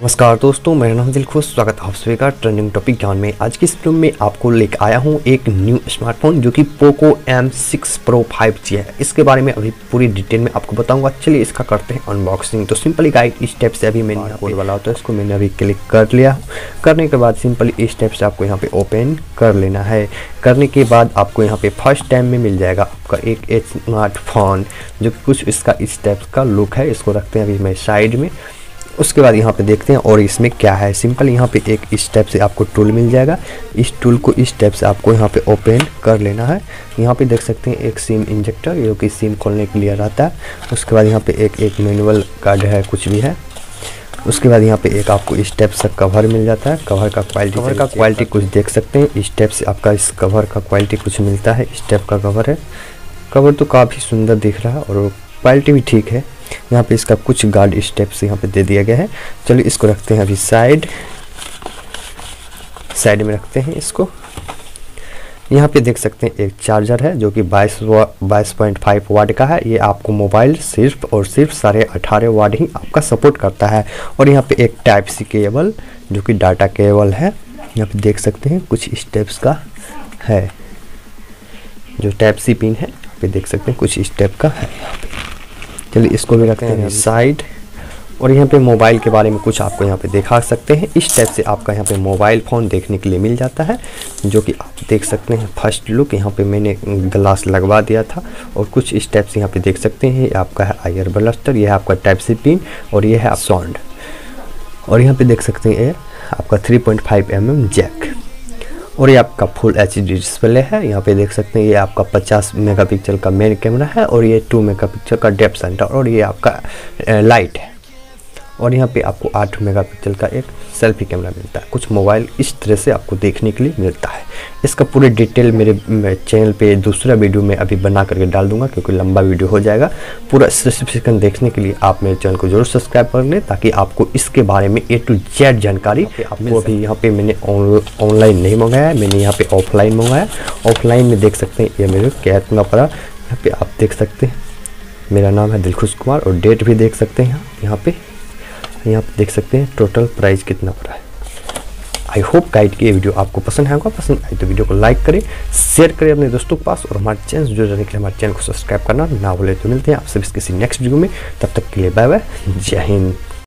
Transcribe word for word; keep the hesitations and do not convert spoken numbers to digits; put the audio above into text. नमस्कार दोस्तों, मेरा नाम दिलखुश। स्वागत है आप सभी का ट्रेंडिंग टॉपिक ज्ञान में। आज की इस वीडियो में आपको लेकर आया हूं एक न्यू स्मार्टफोन जो कि Poco M six Pro five G है। इसके बारे में अभी पूरी डिटेल में आपको बताऊंगा। चलिए इसका करते हैं अनबॉक्सिंग। तो सिंपली गाइड इस स्टेप से अभी मैंने कोड वाला होता है, इसको मैंने अभी क्लिक कर लिया। करने के बाद सिंपली इस स्टेप से आपको यहाँ पर ओपन कर लेना है। करने के बाद आपको यहाँ पे फर्स्ट टाइम में मिल जाएगा आपका एक स्मार्टफोन, जो कुछ इसका इस टाइप का लुक है। इसको रखते हैं अभी मैं साइड में। उसके बाद यहाँ पे देखते हैं और इसमें क्या है। सिंपल यहाँ पे एक इस टाइप से आपको टूल मिल जाएगा। इस टूल को इस टाइप से आपको यहाँ पे ओपन कर लेना है। यहाँ पे देख सकते हैं एक सिम इंजेक्टर, जो कि सिम खोलने के लिए रहता है। उसके बाद यहाँ पे एक एक मैनुअल कार्ड है, कुछ भी है। उसके बाद यहाँ पे एक आपको इस टाइप से कवर मिल जाता है। कवर का क्वालिटी कवर का क्वालिटी कुछ देख सकते हैं। इस टाइप से आपका इस कवर का क्वालिटी कुछ मिलता है। इस टाइप का कवर है। कवर तो काफ़ी सुंदर दिख रहा है और क्वालिटी भी ठीक है। यहाँ पे इसका कुछ गार्ड स्टेप्स यहाँ पे दे दिया गया है। चलिए इसको रखते हैं अभी साइड साइड में रखते हैं इसको। यहाँ पे देख सकते हैं एक चार्जर है जो कि बाईस पॉइंट पाँच वाट का है। ये आपको मोबाइल सिर्फ और सिर्फ साढ़े अठारह वाट ही आपका सपोर्ट करता है। और यहाँ पे एक टाइप सी केबल जो कि डाटा केबल है। यहाँ पे देख सकते हैं कुछ स्टेप्स का है, जो टाइप सी पिन है। यहाँ पे देख सकते हैं कुछ स्टेप का है। चलिए इसको भी रखते हैं साइड। और यहाँ पे मोबाइल के बारे में कुछ आपको यहाँ पे दिखा सकते हैं। इस टाइप से आपका यहाँ पे मोबाइल फ़ोन देखने के लिए मिल जाता है, जो कि आप देख सकते हैं फर्स्ट लुक। यहाँ पे मैंने ग्लास लगवा दिया था। और कुछ इस टाइप से यहाँ पे देख सकते हैं। ये आपका है आयर ब्लास्टर, यह है आपका टाइप सी पिन और यह है आप साउंड। और यहाँ पर देख सकते हैं आपका three point five M M jack. और ये आपका फुल एच डी डिस्प्ले है। यहाँ पे देख सकते हैं ये आपका पचास मेगापिक्सल का मेन कैमरा है। और ये टू मेगापिक्सल का डेप्थ सेंटर और ये आपका लाइट है। और यहाँ पे आपको आठ मेगापिक्सल का एक सेल्फी कैमरा मिलता है। कुछ मोबाइल इस तरह से आपको देखने के लिए मिलता है। इसका पूरी डिटेल मेरे चैनल पे दूसरा वीडियो में अभी बना करके डाल दूंगा, क्योंकि लंबा वीडियो हो जाएगा। पूरा स्पेसिफिकेशन देखने के लिए आप मेरे चैनल को जरूर सब्सक्राइब कर लें, ताकि आपको इसके बारे में ए टू जेड जानकारी आपको अभी यहाँ पर मैंने ऑनलाइन नहीं मंगाया, मैंने यहाँ पर ऑफलाइन मंगाया। ऑफलाइन में देख सकते हैं ये मेरे कैट में पड़ा। यहाँ पर आप देख सकते हैं मेरा नाम है दिलखुश कुमार और डेट भी देख सकते हैं यहाँ पर। यहाँ पे देख सकते हैं टोटल प्राइस कितना पड़ा है। आई होप गाइड की ये वीडियो आपको पसंद आएगा। पसंद आए तो वीडियो को लाइक करें, शेयर करें अपने दोस्तों के पास। और हमारे चैनल जुड़ जाने के लिए हमारे चैनल को सब्सक्राइब करना ना भूलें। तो मिलते हैं आप सभी किसी नेक्स्ट वीडियो में। तब तक के लिए बाय बाय, जय हिंद।